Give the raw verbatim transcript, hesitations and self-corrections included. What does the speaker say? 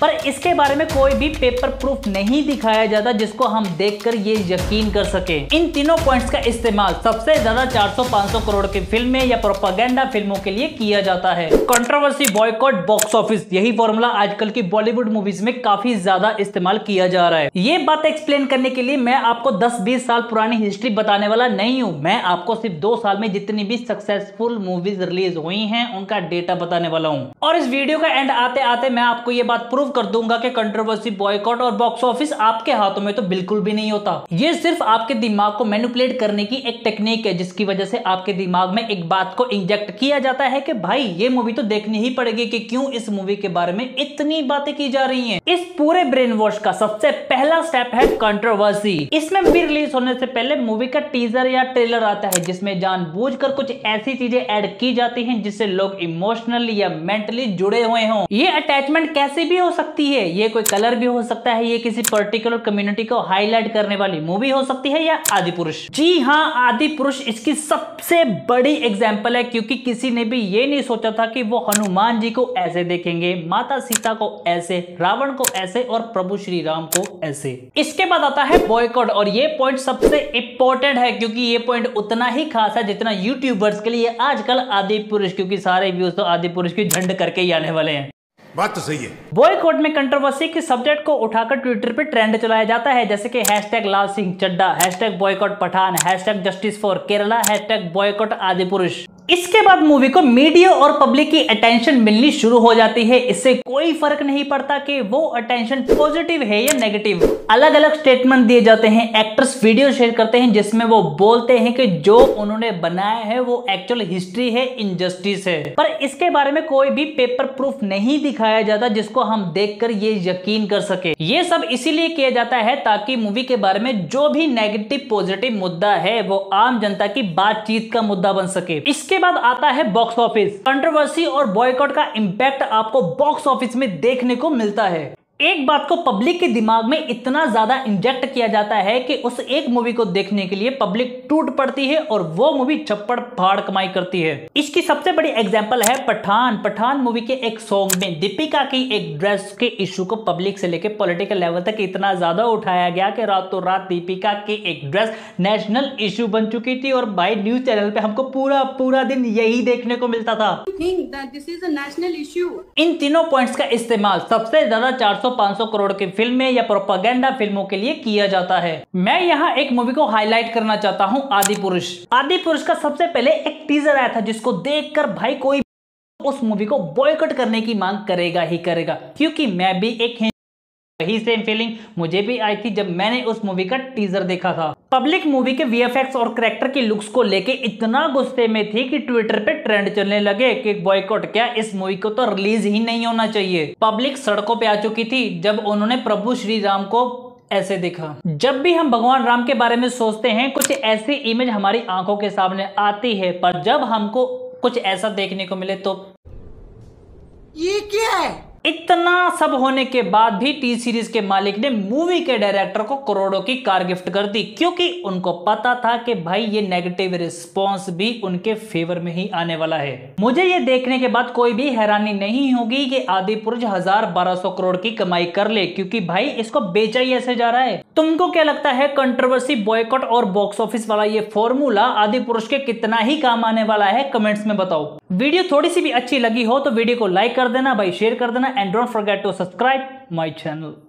पर इसके बारे में कोई भी पेपर प्रूफ नहीं दिखाया जाता जिसको हम देखकर ये यकीन कर सके। इन तीनों पॉइंट्स का इस्तेमाल सबसे ज्यादा चार सौ पाँच सौ करोड़ की फिल्में या प्रोपेगेंडा फिल्मों के लिए किया जाता है। कंट्रोवर्सी, बॉयकॉट, बॉक्स ऑफिस, यही फॉर्मूला आजकल की बॉलीवुड मूवीज में काफी ज्यादा इस्तेमाल किया जा रहा है। ये बात एक्सप्लेन करने के लिए मैं आपको दस बीस साल पुरानी हिस्ट्री बताने वाला नहीं हूँ। मैं आपको सिर्फ दो साल में जितनी भी सक्सेसफुल मूवीज रिलीज हुई हैं उनका डेटा बताने वाला हूँ। और इस वीडियो का एंड आते आते मैं आपको ये बात प्रूव कर दूंगा कि कंट्रोवर्सी, बॉयकॉट और बॉक्स ऑफिस आपके हाथों में तो बिल्कुल भी नहीं होता। ये सिर्फ आपके दिमाग को मैनिपुलेट करने की एक टेक्निक है जिसकी वजह से आपके दिमाग में एक बात को इंजेक्ट किया जाता है कि भाई ये मूवी तो देखनी ही पड़ेगी कि क्यों इस मूवी के बारे में इतनी बातें की जा रही हैं। इस पूरे ब्रेन वॉश का सबसे पहला स्टेप है कंट्रोवर्सी। इसमें भी रिलीज होने से पहले मूवी का टीजर या ट्रेलर आता है जिसमें जानबूझकर कुछ ऐसी चीजें ऐड की जाती हैं जिससे लोग इमोशनली या मेंटली जुड़े हुए हों। ये अटैचमेंट कैसी भी हो सकती है, ये कोई कलर भी हो सकता है, ये किसी पर्टिकुलर कम्युनिटी को हाईलाइट करने वाली मूवी हो सकती है, या आदिपुरुष। जी हाँ, आदिपुरुष इसकी सबसे बड़ी एग्जाम्पल है क्योंकि किसी ने भी ये नहीं सोचा था कि वो हनुमान जी को ऐसे देखेंगे, माता सीता को ऐसे, रावण को ऐसे और प्रभु श्री राम को ऐसे। इसके बाद आता है बॉयकॉट, और ये पॉइंट सबसे इंपॉर्टेंट है क्योंकि ये पॉइंट उतना ही खास है जितना यूट्यूबर्स के लिए आजकल आदिपुरुष, क्योंकि सारे व्यूज तो आदिपुरुष की झंड करके ही आने वाले हैं। बात तो सही है। बॉयकॉट में कंट्रोवर्सी के सब्जेक्ट को उठाकर ट्विटर पे ट्रेंड चलाया जाता है, जैसे कि hashtag Laal Singh Chaddha, hashtag boycott Pathaan, hashtag justice for Kerala, hashtag boycott Adipurush. इसके बाद मूवी को मीडिया और पब्लिक की अटेंशन मिलनी शुरू हो जाती है। इससे कोई फर्क नहीं पड़ता कि वो अटेंशन पॉजिटिव है या नेगेटिव। अलग अलग स्टेटमेंट दिए जाते हैं, एक्टर्स वीडियो शेयर करते हैं जिसमें वो बोलते हैं कि जो उन्होंने बनाया है वो एक्चुअल हिस्ट्री है, इनजस्टिस है। पर इसके बारे में कोई भी पेपर प्रूफ नहीं दिखाया जाता जिसको हम देखकर ये यकीन कर सके। ये सब इसीलिए किया जाता है ताकि मूवी के बारे में जो भी नेगेटिव पॉजिटिव मुद्दा है वो आम जनता की बातचीत का मुद्दा बन सके। इसके बाद आता है बॉक्स ऑफिस। कंट्रोवर्सी और बॉयकॉट का इंपैक्ट आपको बॉक्स ऑफिस में देखने को मिलता है। एक बात को पब्लिक के दिमाग में इतना ज्यादा इंजेक्ट किया जाता है कि उस एक मूवी को देखने के लिए पब्लिक टूट पड़ती है और वो मूवी छप्पड़ फाड़ कमाई करती है। इसकी सबसे बड़ी एग्जांपल है पठान। पठान मूवी के एक सॉन्ग में दीपिका की एक ड्रेस के इशू को पब्लिक से लेकर पॉलिटिकल लेवल तक इतना ज्यादा उठाया गया कि रातों रात दीपिका की एक ड्रेस नेशनल इशू बन चुकी थी और भाई न्यूज चैनल पे हमको पूरा पूरा दिन यही देखने को मिलता था। इन तीनों पॉइंट्स का इस्तेमाल सबसे ज्यादा चार पाँच सौ करोड़ की फिल्में या प्रोपेगेंडा फिल्मों के लिए किया जाता है। मैं यहाँ एक मूवी को हाईलाइट करना चाहता हूँ, आदिपुरुष। आदिपुरुष का सबसे पहले एक टीजर आया था जिसको देखकर भाई कोई उस मूवी को बॉयकॉट करने की मांग करेगा ही करेगा, क्योंकि मैं भी एक वही सेम फीलिंग मुझे भी आई थी जब मैंने उस मूवी का टीजर देखा था। पब्लिक मूवी के वीएफएक्स और कैरेक्टर की लुक्स को लेके इतना गुस्से में थी कि ट्विटर पे ट्रेंड चलने लगे कि बॉयकॉट क्या, इस मूवी को तो रिलीज ही नहीं होना चाहिए। पब्लिक सड़कों पे आ चुकी थी जब उन्होंने प्रभु श्री राम को ऐसे देखा। जब भी हम भगवान राम के बारे में सोचते हैं कुछ ऐसी इमेज हमारी आंखों के सामने आती है, पर जब हमको कुछ ऐसा देखने को मिले तो ये क्या है। इतना सब होने के बाद भी टी सीरीज के मालिक ने मूवी के डायरेक्टर को करोड़ों की कार गिफ्ट कर दी क्योंकि उनको पता था कि भाई ये नेगेटिव रिस्पांस भी उनके फेवर में ही आने वाला है। मुझे ये देखने के बाद कोई भी हैरानी नहीं होगी कि आदिपुरुष हजार बारह सौ करोड़ की कमाई कर ले क्योंकि भाई इसको बेचा ही ऐसे जा रहा है। तुमको क्या लगता है कंट्रोवर्सी, बॉयकॉट और बॉक्स ऑफिस वाला ये फॉर्मूला आदिपुरुष के कितना ही काम आने वाला है? कमेंट्स में बताओ। वीडियो थोड़ी सी भी अच्छी लगी हो तो वीडियो को लाइक कर देना भाई, शेयर कर देना, and don't forget to subscribe my channel.